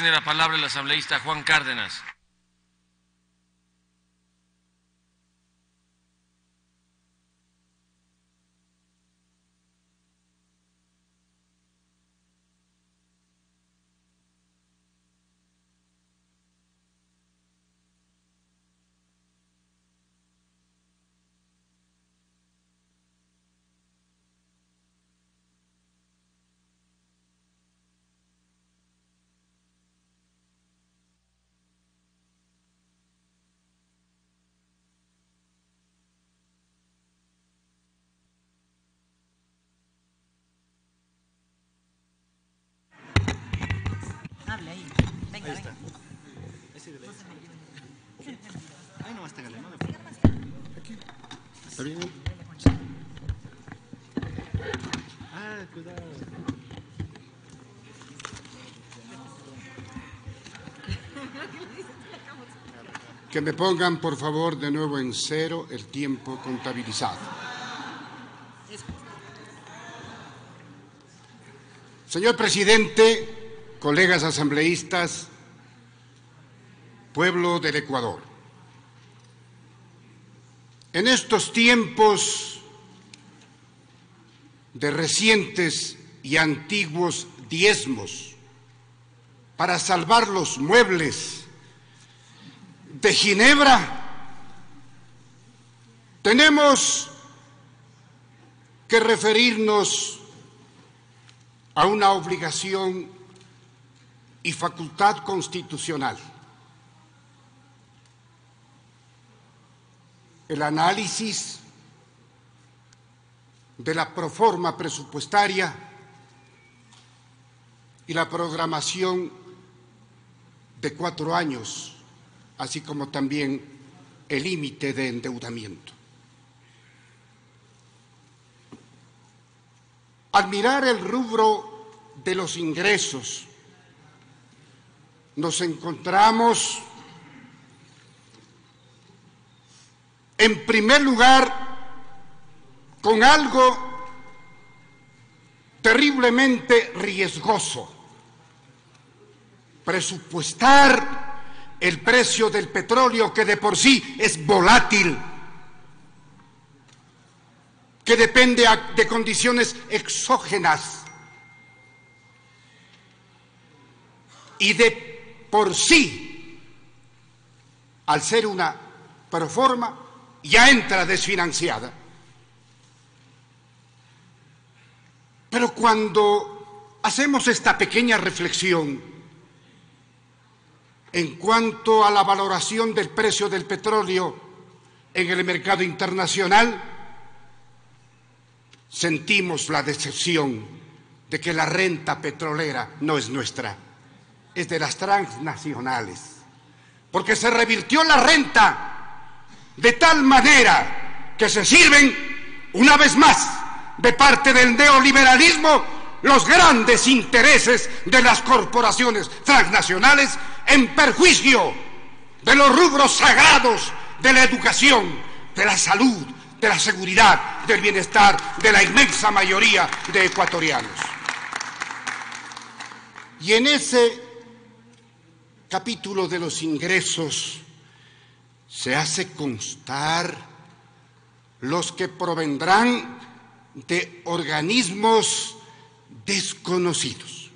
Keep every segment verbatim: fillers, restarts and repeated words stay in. Tiene la palabra el asambleísta Juan Cárdenas. Ahí está. Ahí nomás te galé, no le pongas. ¿Está bien? Ah, cuidado. Que me pongan, por favor, de nuevo en cero el tiempo contabilizado. Señor presidente, colegas asambleístas, pueblo del Ecuador. En estos tiempos de recientes y antiguos diezmos, para salvar los muebles de Ginebra, tenemos que referirnos a una obligación y facultad constitucional. El análisis de la proforma presupuestaria y la programación de cuatro años, así como también el límite de endeudamiento. Al mirar el rubro de los ingresos, nos encontramos, en primer lugar, con algo terriblemente riesgoso: presupuestar el precio del petróleo, que de por sí es volátil, que depende de condiciones exógenas y de por sí, al ser una proforma, ya entra desfinanciada. Pero cuando hacemos esta pequeña reflexión en cuanto a la valoración del precio del petróleo en el mercado internacional, sentimos la decepción de que la renta petrolera no es nuestra, es de las transnacionales, porque se revirtió la renta de tal manera que se sirven, una vez más, de parte del neoliberalismo, los grandes intereses de las corporaciones transnacionales en perjuicio de los rubros sagrados de la educación, de la salud, de la seguridad, del bienestar de la inmensa mayoría de ecuatorianos. Y en ese capítulo de los ingresos se hace constar los que provendrán de organismos desconocidos.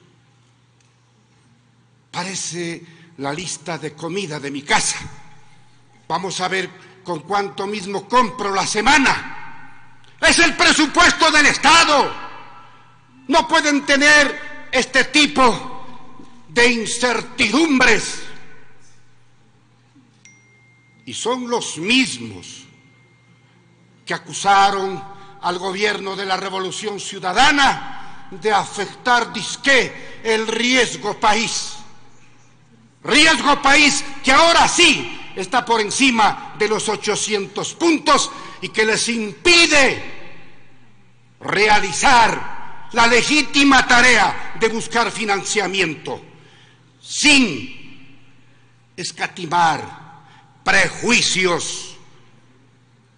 Parece la lista de comida de mi casa. Vamos a ver con cuánto mismo compro la semana. Es el presupuesto del Estado. No pueden tener este tipo de incertidumbres, y son los mismos que acusaron al gobierno de la Revolución Ciudadana de afectar disque el riesgo país. Riesgo país que ahora sí está por encima de los ochocientos puntos y que les impide realizar la legítima tarea de buscar financiamiento, sin escatimar prejuicios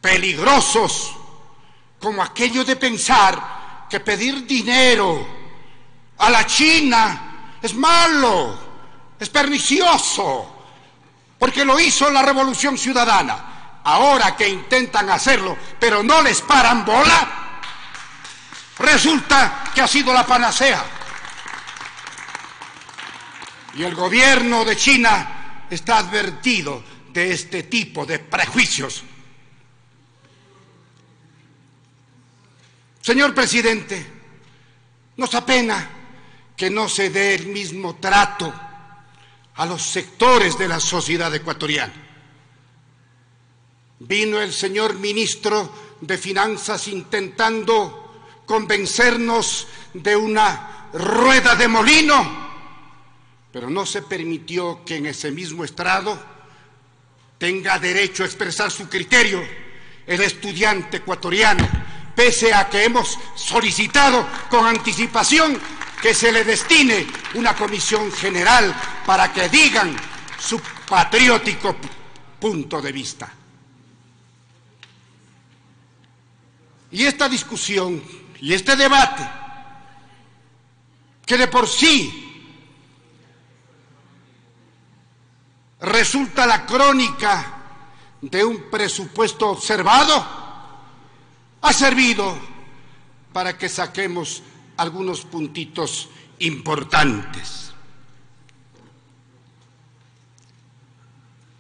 peligrosos como aquello de pensar que pedir dinero a la China es malo, es pernicioso, porque lo hizo la Revolución Ciudadana. Ahora que intentan hacerlo, pero no les paran bola, resulta que ha sido la panacea. Y el gobierno de China está advertido de este tipo de prejuicios. Señor presidente, nos apena que no se dé el mismo trato a los sectores de la sociedad ecuatoriana. Vino el señor ministro de Finanzas intentando convencernos de una rueda de molino, pero no se permitió que en ese mismo estrado tenga derecho a expresar su criterio el estudiante ecuatoriano, pese a que hemos solicitado con anticipación que se le destine una comisión general para que digan su patriótico punto de vista. Y esta discusión y este debate, que de por sí resulta la crónica de un presupuesto observado, ha servido para que saquemos algunos puntitos importantes.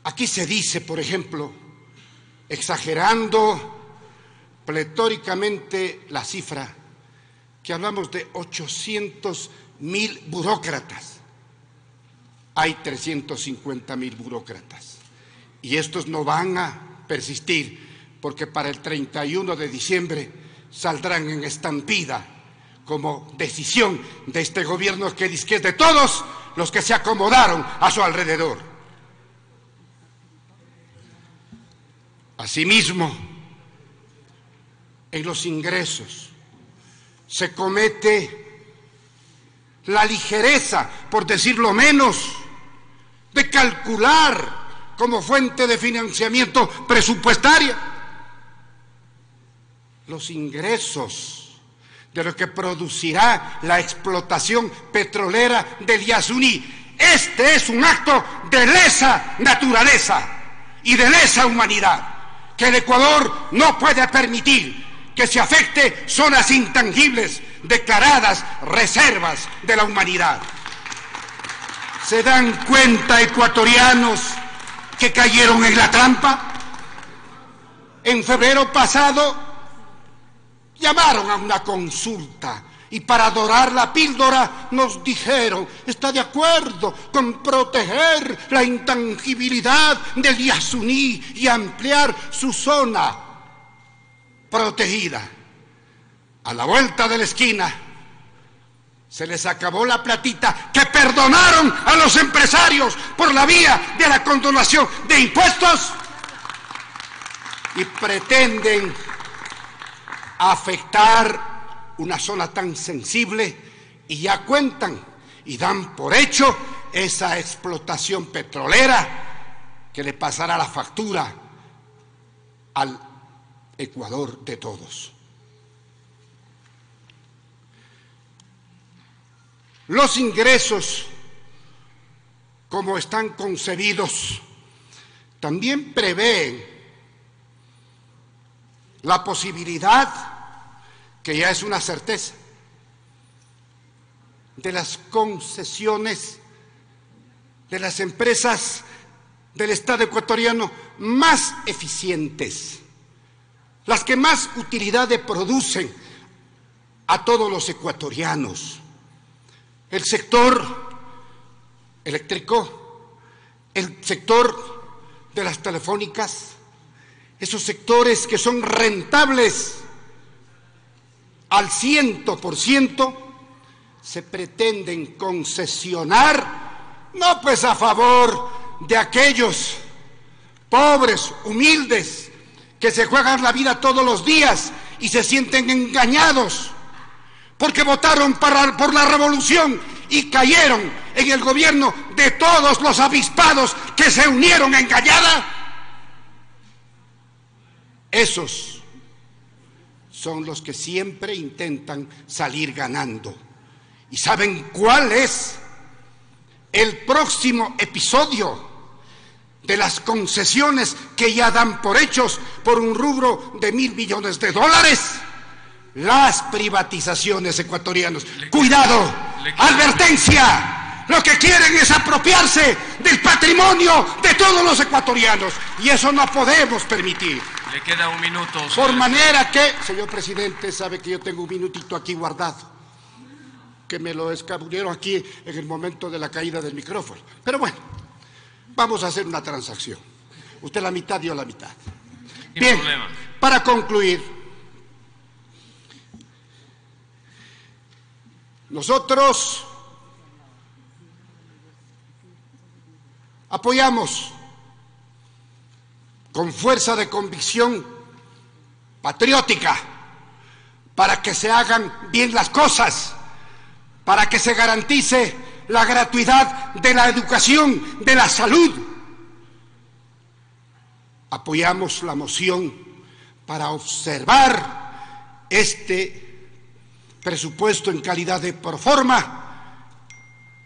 Aquí se dice, por ejemplo, exagerando pletóricamente la cifra, que hablamos de ochocientos mil burócratas. Hay trescientos cincuenta mil burócratas. Y estos no van a persistir, porque para el treinta y uno de diciembre saldrán en estampida como decisión de este gobierno que dice que es de todos los que se acomodaron a su alrededor. Asimismo, en los ingresos se comete la ligereza, por decirlo menos, de calcular como fuente de financiamiento presupuestaria los ingresos de lo que producirá la explotación petrolera del Yasuní. Este es un acto de lesa naturaleza y de lesa humanidad, que el Ecuador no puede permitir que se afecte zonas intangibles declaradas reservas de la humanidad. ¿Se dan cuenta, ecuatorianos, que cayeron en la trampa? En febrero pasado llamaron a una consulta y para dorar la píldora nos dijeron: está de acuerdo con proteger la intangibilidad del Yasuní y ampliar su zona protegida. A la vuelta de la esquina se les acabó la platita que perdonaron a los empresarios por la vía de la condonación de impuestos y pretenden afectar una zona tan sensible, y ya cuentan y dan por hecho esa explotación petrolera que le pasará la factura al Ecuador de todos. Los ingresos, como están concebidos, también prevén la posibilidad, que ya es una certeza, de las concesiones de las empresas del Estado ecuatoriano más eficientes, las que más utilidades producen a todos los ecuatorianos. El sector eléctrico, el sector de las telefónicas, esos sectores que son rentables al ciento por ciento, se pretenden concesionar, no pues a favor de aquellos pobres, humildes, que se juegan la vida todos los días y se sienten engañados, porque votaron para, por la revolución y cayeron en el gobierno de todos los avispados que se unieron engañada. Esos son los que siempre intentan salir ganando. ¿Y saben cuál es el próximo episodio de las concesiones que ya dan por hechos por un rubro de mil millones de dólares, las privatizaciones ecuatorianas. ¡Cuidado! ¡Advertencia! Lo que quieren es apropiarse del patrimonio de todos los ecuatorianos, y eso no podemos permitir. Le queda un minuto. Señor. Por manera que, señor presidente, sabe que yo tengo un minutito aquí guardado, que me lo escabullieron aquí en el momento de la caída del micrófono. Pero bueno, vamos a hacer una transacción. Usted la mitad, dio la mitad. Bien, para concluir, nosotros apoyamos con fuerza de convicción patriótica para que se hagan bien las cosas, para que se garantice la gratuidad de la educación, de la salud. Apoyamos la moción para observar este presupuesto en calidad de proforma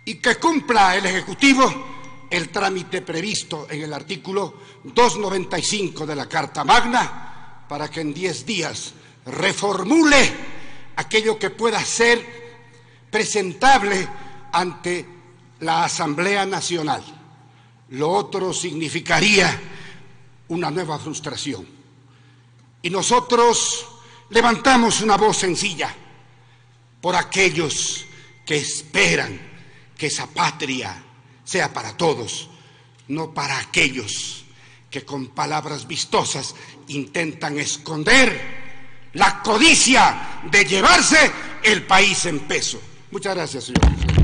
y que cumpla el Ejecutivo el trámite previsto en el artículo doscientos noventa y cinco de la Carta Magna para que en diez días reformule aquello que pueda ser presentable ante la Asamblea Nacional. Lo otro significaría una nueva frustración. Y nosotros levantamos una voz sencilla por aquellos que esperan que esa patria sea para todos, no para aquellos que con palabras vistosas intentan esconder la codicia de llevarse el país en peso. Muchas gracias, señor.